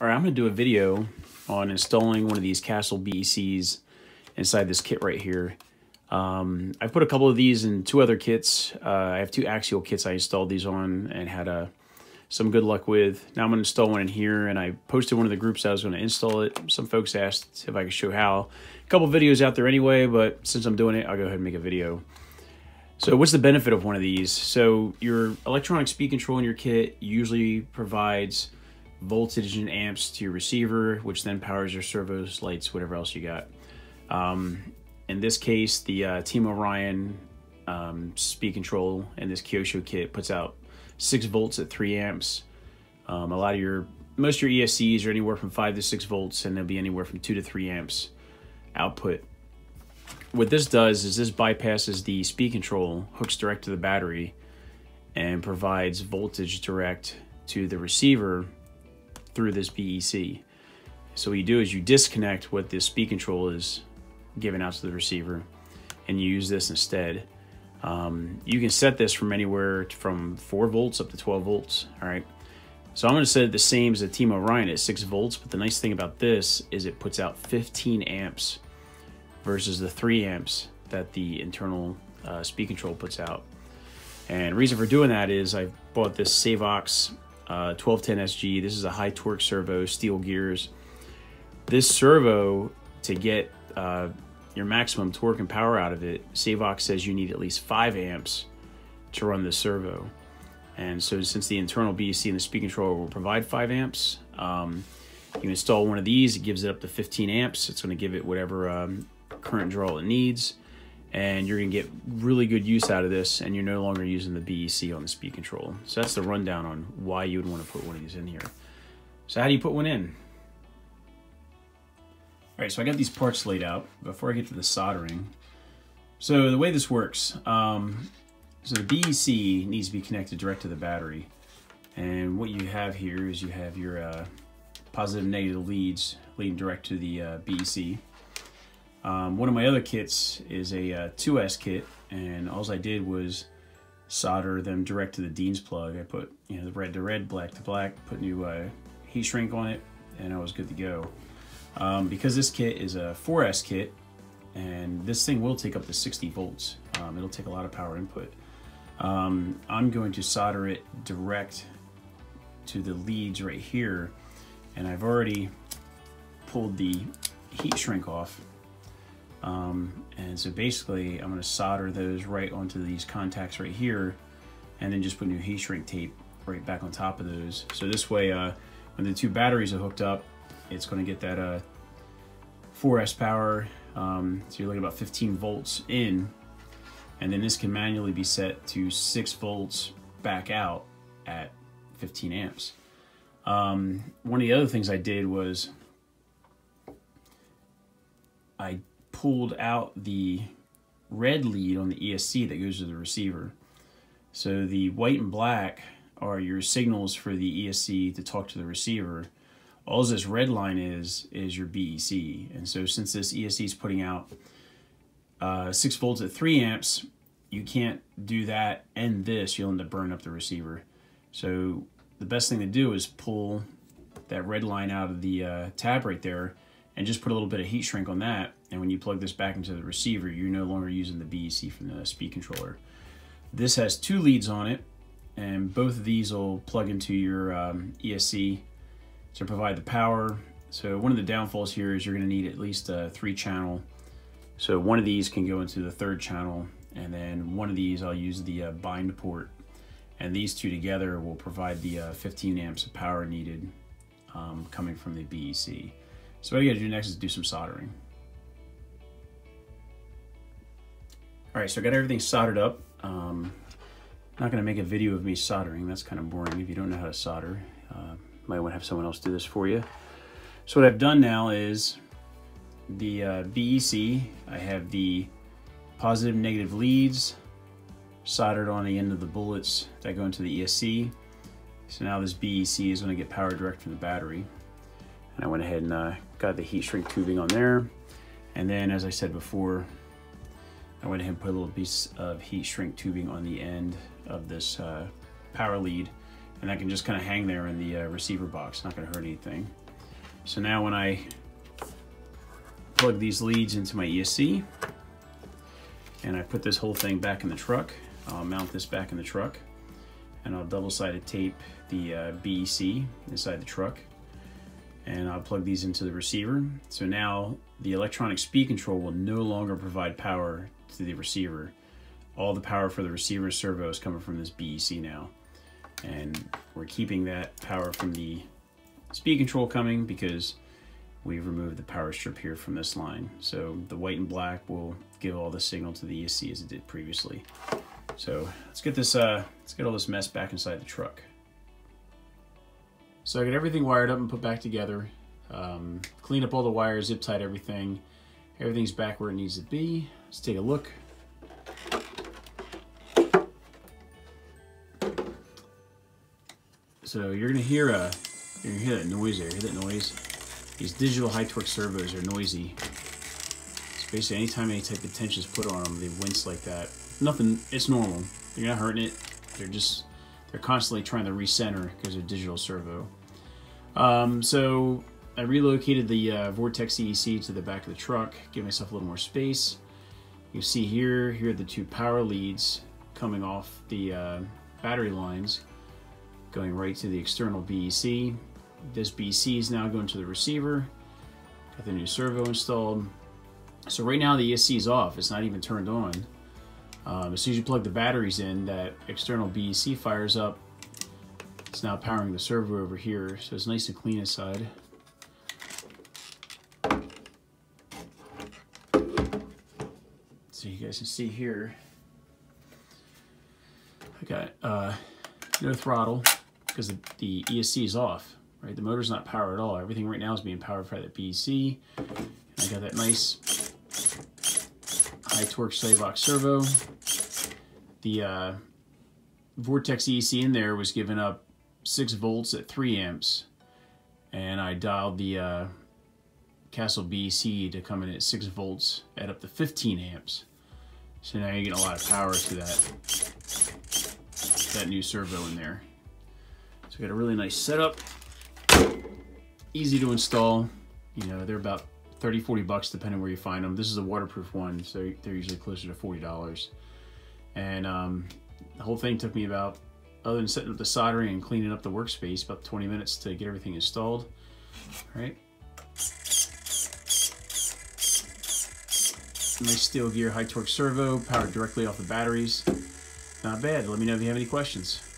All right, I'm going to do a video on installing one of these Castle BECs inside this kit right here. I put a couple of these in two other kits. I have two Axial kits I installed these on and had some good luck with. Now I'm going to install one in here, and I posted one of the groups I was going to install it. Some folks asked if I could show how. A couple of videos out there anyway, but since I'm doing it, I'll go ahead and make a video. So what's the benefit of one of these? So your electronic speed control in your kit usually provides voltage and amps to your receiver, which then powers your servos, lights, whatever else you got. In this case, the Team Orion speed control and this Kyosho kit puts out 6 volts at 3 amps. Most of your ESCs are anywhere from 5 to 6 volts, and they'll be anywhere from 2 to 3 amps output. What this does is this bypasses the speed control, hooks direct to the battery, and provides voltage direct to the receiver through this BEC. So what you do is you disconnect what this speed control is giving out to the receiver and you use this instead. You can set this from anywhere from 4 volts up to 12 volts, all right? So I'm gonna set it the same as the Team Orion at 6 volts, but the nice thing about this is it puts out 15 amps versus the 3 amps that the internal speed control puts out. And the reason for doing that is I bought this Savox 1210 SG. This is a high torque servo, steel gears. This servo, to get your maximum torque and power out of it, Savox says you need at least 5 amps to run this servo. And so since the internal BEC and the speed controller will provide 5 amps, you install one of these, it gives it up to 15 amps. It's going to give it whatever current draw it needs. And you're going to get really good use out of this, and you're no longer using the BEC on the speed control. So that's the rundown on why you would want to put one of these in here. So how do you put one in? All right, so I got these parts laid out before I get to the soldering. So the way this works, so the BEC needs to be connected direct to the battery. And what you have here is you have your positive and negative leads leading direct to the BEC. One of my other kits is a 2S kit, and all I did was solder them direct to the Dean's plug. I put, you know, the red to red, black to black, put new heat shrink on it, and I was good to go. Because this kit is a 4S kit, and this thing will take up to 60 volts. It'll take a lot of power input. I'm going to solder it direct to the leads right here, and I've already pulled the heat shrink off. And so basically I'm going to solder those right onto these contacts right here, and then just put new heat shrink tape right back on top of those. So this way, when the two batteries are hooked up, it's going to get that 4S power. So you're looking about 15 volts in, and then this can manually be set to 6 volts back out at 15 amps. One of the other things I did was I pulled out the red lead on the ESC that goes to the receiver. So the white and black are your signals for the ESC to talk to the receiver. All this red line is your BEC. And so since this ESC is putting out 6 volts at 3 amps, you can't do that and this, you'll end up burning up the receiver. So the best thing to do is pull that red line out of the tab right there and just put a little bit of heat shrink on that. And when you plug this back into the receiver, you're no longer using the BEC from the speed controller. This has 2 leads on it, and both of these will plug into your ESC to provide the power. So one of the downfalls here is you're gonna need at least a 3 channel. So one of these can go into the 3rd channel, and then one of these I'll use the bind port. And these two together will provide the 15 amps of power needed coming from the BEC. So what I gotta do next is do some soldering. All right, so I got everything soldered up. Not gonna make a video of me soldering. That's kind of boring if you don't know how to solder. Might want to have someone else do this for you. So what I've done now is the BEC, I have the positive and negative leads soldered on the end of the bullets that go into the ESC. So now this BEC is gonna get power direct from the battery. And I went ahead and got the heat shrink tubing on there. And then, as I said before, I went ahead and put a little piece of heat shrink tubing on the end of this power lead, and that can just kind of hang there in the receiver box. Not gonna hurt anything. So now when I plug these leads into my ESC and I put this whole thing back in the truck, I'll mount this back in the truck and I'll double-sided tape the BEC inside the truck and I'll plug these into the receiver. So now the electronic speed control will no longer provide power to the receiver. All the power for the receiver servo is coming from this BEC now. And we're keeping that power from the speed control coming because we've removed the power strip here from this line. So the white and black will give all the signal to the ESC as it did previously. So let's get this, let's get all this mess back inside the truck. So I got everything wired up and put back together. Clean up all the wires, zip tied everything. Everything's back where it needs to be. Let's take a look. So you're gonna hear that noise there. Hear that noise? These digital high torque servos are noisy. It's basically anytime any type of tension is put on them, they wince like that. Nothing, it's normal. You're not hurting it. They're constantly trying to recenter because they're digital servo. So I relocated the Vortex EEC to the back of the truck, give myself a little more space. You see here are the two power leads coming off the battery lines, going right to the external BEC. This BEC is now going to the receiver. Got the new servo installed. So right now the ESC is off, it's not even turned on. As soon as you plug the batteries in, that external BEC fires up. It's now powering the servo over here, so it's nice and clean inside. So you guys can see here, I got no throttle because the ESC is off, right? The motor's not powered at all. Everything right now is being powered by the BEC. I got that nice high torque Savox servo. The Vortex EEC in there was giving up 6 volts at 3 amps, and I dialed the Castle BEC to come in at 6 volts at up to 15 amps. So now you get a lot of power to that new servo in there. So we got a really nice setup, easy to install. You know, they're about 30, 40 bucks, depending where you find them. This is a waterproof one, so they're usually closer to $40. And the whole thing took me about, other than setting up the soldering and cleaning up the workspace, about 20 minutes to get everything installed. All right. Nice steel gear, high torque servo, powered directly off the batteries. Not bad. Let me know if you have any questions.